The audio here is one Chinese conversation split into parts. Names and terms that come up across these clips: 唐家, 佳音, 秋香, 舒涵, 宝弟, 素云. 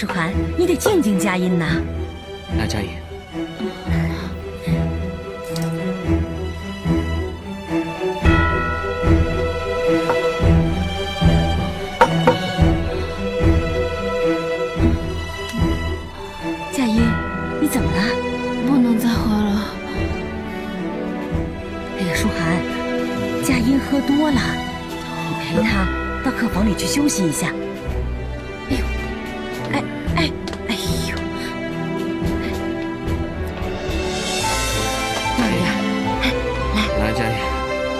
世涵，你得静静佳音呐。来，佳音。 喝多了，你陪他到客房里去休息一下。哎呦，哎呦！慢点，哎，来，来，佳音，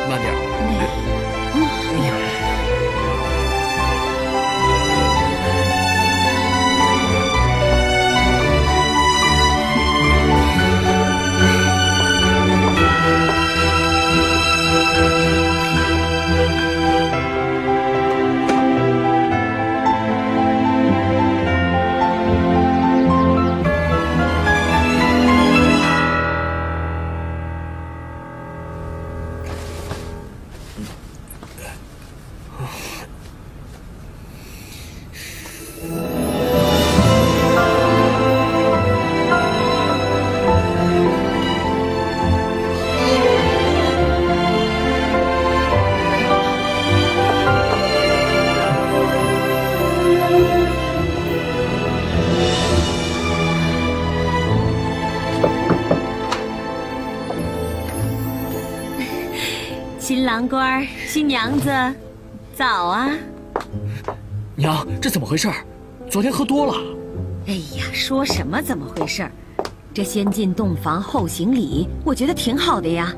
慢点。哎呦，新郎官、新娘子，早啊！娘，这怎么回事？昨天喝多了。哎呀，说什么怎么回事？这先进洞房后行礼，我觉得挺好的呀。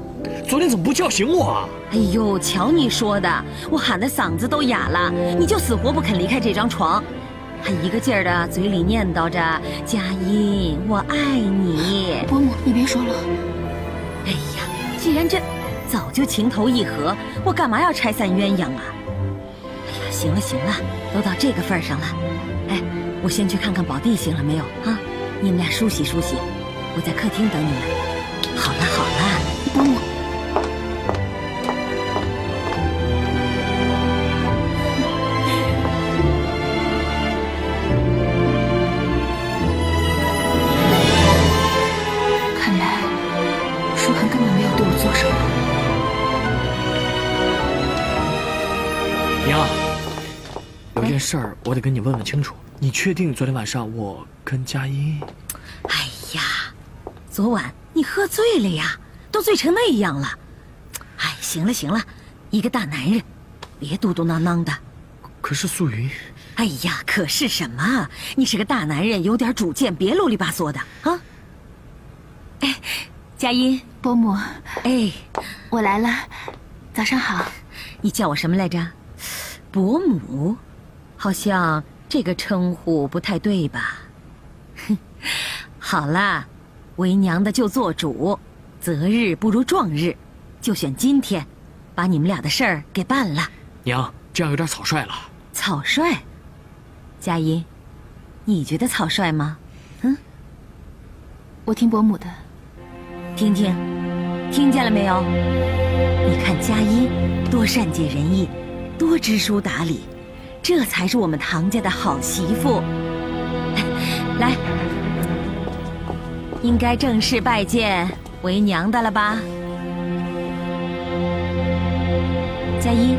昨天怎么不叫醒我啊？哎呦，瞧你说的，我喊的嗓子都哑了，你就死活不肯离开这张床，还一个劲儿的嘴里念叨着“佳音，我爱你”。伯母，你别说了。哎呀，既然这…… 早就情投意合，我干嘛要拆散鸳鸯啊？哎呀，行了行了，都到这个份上了，哎，我先去看看宝弟醒了没有啊？你们俩梳洗梳洗，我在客厅等你们。好了好了，伯母。 事儿我得跟你问问清楚，你确定昨天晚上我跟佳音？哎呀，昨晚你喝醉了呀，都醉成那样了。哎，行了行了，一个大男人，别嘟嘟囔囔的。可是素云，哎呀，可是什么？你是个大男人，有点主见，别啰里吧嗦的啊。哎，佳音，伯母，哎，我来了，早上好。你叫我什么来着？伯母。 好像这个称呼不太对吧？哼，好啦，为娘的就做主，择日不如撞日，就选今天，把你们俩的事儿给办了。娘，这样有点草率了。草率？佳音，你觉得草率吗？嗯，我听伯母的。听听，听见了没有？你看佳音多善解人意，多知书达理。 这才是我们唐家的好媳妇，来，应该正式拜见为娘的了吧？佳音，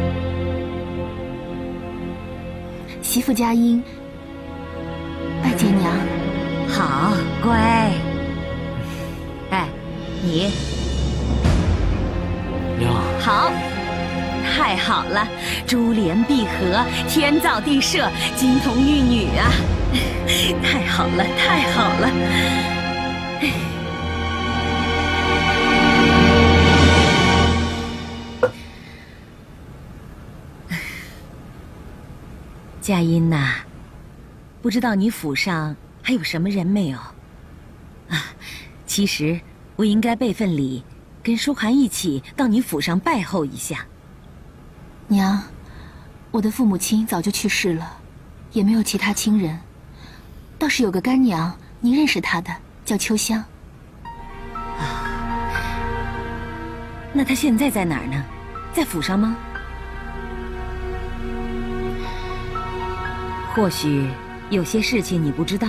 媳妇佳音，拜见娘。好，乖。哎，你，娘。好。 太好了，珠联璧合，天造地设，金童玉女啊！太好了，太好了！佳音呐、啊，不知道你府上还有什么人没有？啊，其实我应该辈分里跟舒涵一起到你府上拜候一下。 娘，我的父母亲早就去世了，也没有其他亲人，倒是有个干娘，您认识她的，叫秋香。啊，那她现在在哪儿呢？在府上吗？或许有些事情你不知道。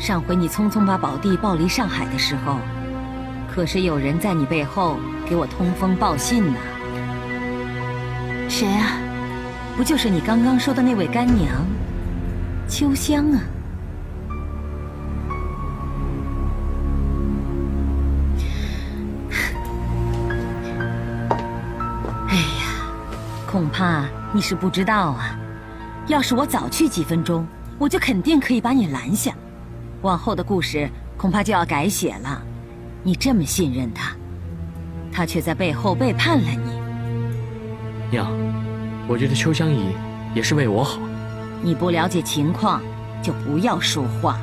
上回你匆匆把宝弟抱离上海的时候，可是有人在你背后给我通风报信呢。谁啊？不就是你刚刚说的那位干娘，秋香啊。 恐怕你是不知道啊，要是我早去几分钟，我就肯定可以把你拦下。往后的故事恐怕就要改写了。你这么信任他，他却在背后背叛了你。娘，我觉得秋香姨也是为我好。你不了解情况，就不要说话。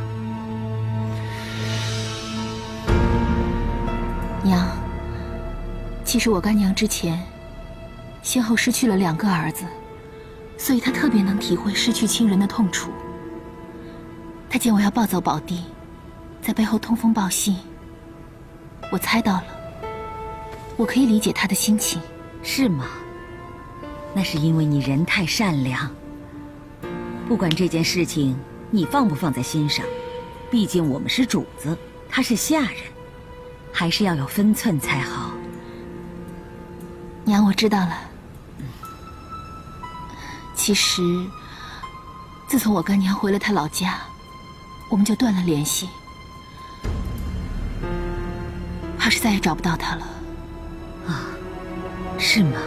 娘，其实我干娘之前 先后失去了2个儿子，所以他特别能体会失去亲人的痛楚。他见我要抱走宝弟，在背后通风报信，我猜到了，我可以理解他的心情，是吗？那是因为你人太善良。不管这件事情你放不放在心上，毕竟我们是主子，他是下人，还是要有分寸才好。娘，我知道了。 其实，自从我干娘回了她老家，我们就断了联系。怕是再也找不到她了。啊，是吗？